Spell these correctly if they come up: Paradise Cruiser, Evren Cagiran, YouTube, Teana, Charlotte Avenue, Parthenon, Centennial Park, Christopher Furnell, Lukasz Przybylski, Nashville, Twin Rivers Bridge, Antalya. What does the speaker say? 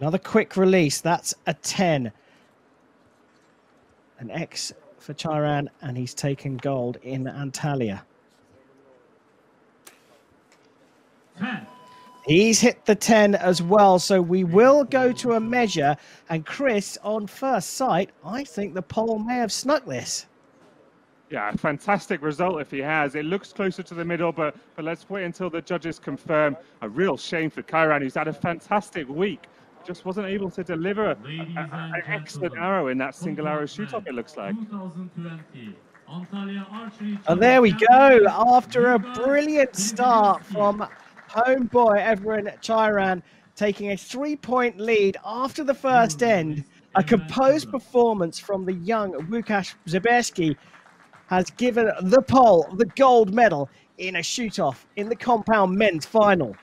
Another quick release. That's a 10. An X for Cagiran, and he's taken gold in Antalya. He's hit the 10 as well, so we will go to a measure. And Chris, on first sight, I think the Pole may have snuck this. Yeah, fantastic result if he has. It looks closer to the middle, but let's wait until the judges confirm. A real shame for Cagiran, who's had a fantastic week. Just wasn't able to deliver an excellent arrow in that single arrow shoot-off, it looks like. And there we go. After a brilliant start from homeboy Evren Cagiran, taking a 3-point lead after the first end, a composed performance from the young Lukasz Przybylski has given the Pole the gold medal in a shoot-off in the compound men's final.